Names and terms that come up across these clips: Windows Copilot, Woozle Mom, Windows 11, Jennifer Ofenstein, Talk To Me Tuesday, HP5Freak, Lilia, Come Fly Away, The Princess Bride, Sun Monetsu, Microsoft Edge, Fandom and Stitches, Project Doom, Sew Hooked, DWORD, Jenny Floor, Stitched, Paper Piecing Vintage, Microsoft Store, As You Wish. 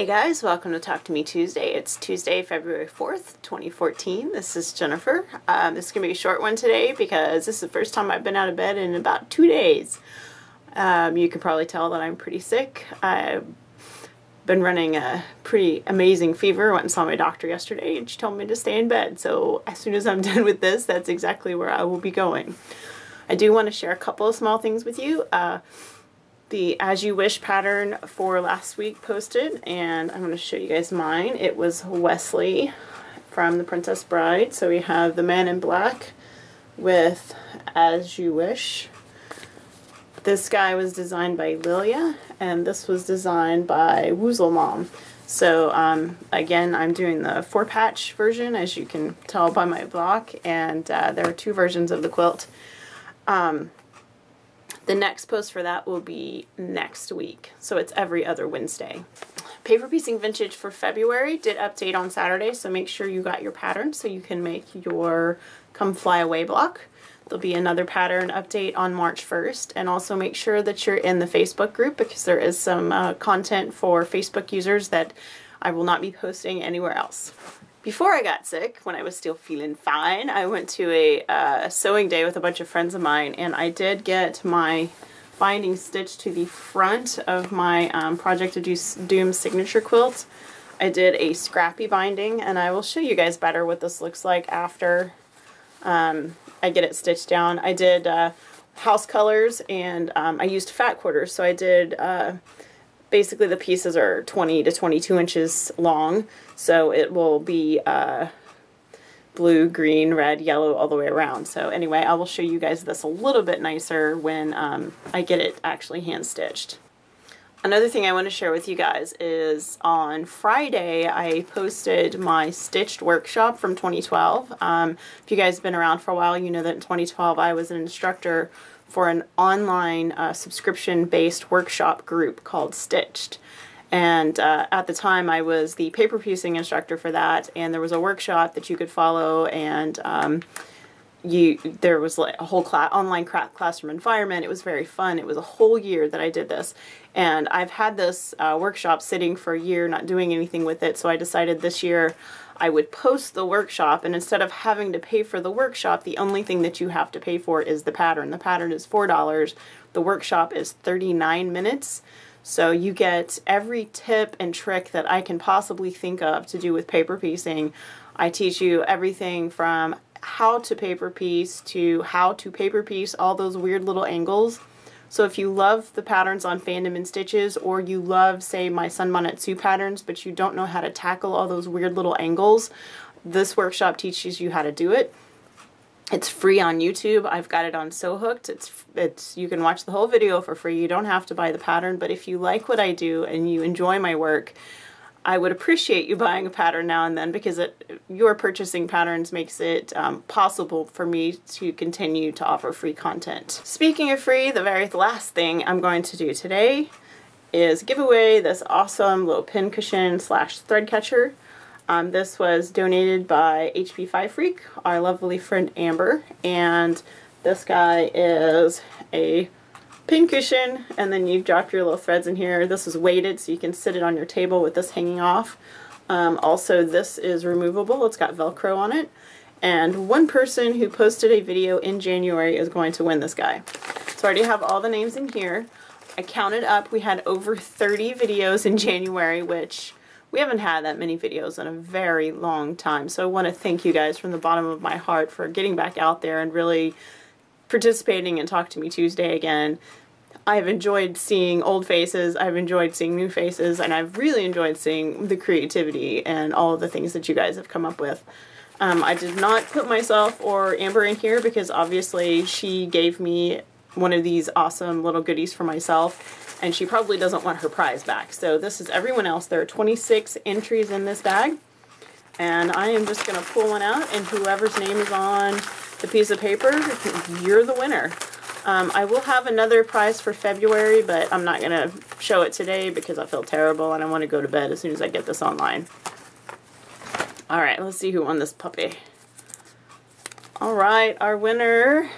Hey guys, welcome to Talk To Me Tuesday. It's Tuesday, February 4th, 2014. This is Jennifer. This is going to be a short one today because this is the first time I've been out of bed in about 2 days. You can probably tell that I'm pretty sick. I've been running a pretty amazing fever. I went and saw my doctor yesterday and she told me to stay in bed. So as soon as I'm done with this, that's exactly where I will be going. I do want to share a couple of small things with you. The As You Wish pattern for last week posted, and I'm going to show you guys mine. It was Wesley from The Princess Bride. So we have the man in black with As You Wish. This guy was designed by Lilia, and this was designed by Woozle Mom. So again, I'm doing the 4-patch version, as you can tell by my block, and there are two versions of the quilt. The next post for that will be next week, so it's every other Wednesday. Paper Piecing Vintage for February did update on Saturday, so make sure you got your pattern so you can make your Come Fly Away block. There'll be another pattern update on March 1st, and also make sure that you're in the Facebook group because there is some content for Facebook users that I will not be posting anywhere else. Before I got sick, when I was still feeling fine, I went to a sewing day with a bunch of friends of mine, and I did get my binding stitched to the front of my Project Doom signature quilt. I did a scrappy binding, and I will show you guys better what this looks like after I get it stitched down. I did house colors, and I used fat quarters, so I did... basically the pieces are 20 to 22 inches long, so it will be blue, green, red, yellow all the way around. So anyway, I will show you guys this a little bit nicer when I get it actually hand stitched. Another thing I want to share with you guys is on Friday I posted my Stitched workshop from 2012. If you guys have been around for a while, you know that in 2012 I was an instructor for an online subscription-based workshop group called Stitched. And at the time I was the paper piecing instructor for that, and there was a workshop that you could follow, and there was like a whole online classroom environment. It was very fun. It was a whole year that I did this, and I've had this workshop sitting for a year not doing anything with it, so I decided this year I would post the workshop, and instead of having to pay for the workshop, the only thing that you have to pay for is the pattern. The pattern is $4. The workshop is 39 minutes. So you get every tip and trick that I can possibly think of to do with paper piecing. I teach you everything from how to paper piece to how to paper piece, all those weird little angles. So if you love the patterns on Fandom and Stitches, or you love, say, my Sun Monetsu patterns, but you don't know how to tackle all those weird little angles, this workshop teaches you how to do it. It's free on YouTube. I've got it on Sew Hooked. You can watch the whole video for free. You don't have to buy the pattern, but if you like what I do and you enjoy my work, I would appreciate you buying a pattern now and then, because your purchasing patterns makes it possible for me to continue to offer free content. Speaking of free, the very last thing I'm going to do today is give away this awesome little pin cushion / thread catcher. This was donated by HP5Freak, our lovely friend Amber, and this guy is a pincushion, and then you drop your little threads in here. This is weighted, so you can sit it on your table with this hanging off. Also, this is removable. It's got Velcro on it, and one person who posted a video in January is going to win this guy. So I already have all the names in here. I counted up. We had over 30 videos in January, which we haven't had that many videos in a very long time. So I want to thank you guys from the bottom of my heart for getting back out there and really participating in Talk To Me Tuesday again. I've enjoyed seeing old faces, I've enjoyed seeing new faces, and I've really enjoyed seeing the creativity and all of the things that you guys have come up with. I did not put myself or Amber in here because obviously she gave me one of these awesome little goodies for myself, and she probably doesn't want her prize back. So this is everyone else. There are 26 entries in this bag, and I am just going to pull one out, and whoever's name is on the piece of paper, you're the winner. I will have another prize for February, but I'm not going to show it today because I feel terrible and I want to go to bed as soon as I get this online. Alright, let's see who won this puppy. Alright, our winner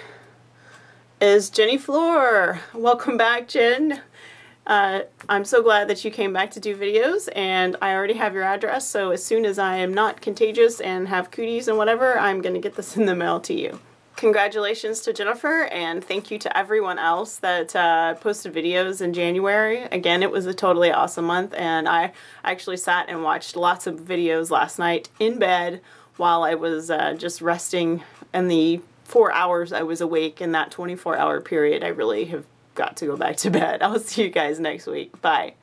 is Jenny Floor. Welcome back, Jen. I'm so glad that you came back to do videos, and I already have your address, so as soon as I am not contagious and have cooties and whatever, I'm going to get this in the mail to you. Congratulations to Jennifer, and thank you to everyone else that posted videos in January. Again, it was a totally awesome month, and I actually sat and watched lots of videos last night in bed while I was just resting. In the 4 hours I was awake in that 24-hour period, I really have got to go back to bed. I'll see you guys next week. Bye.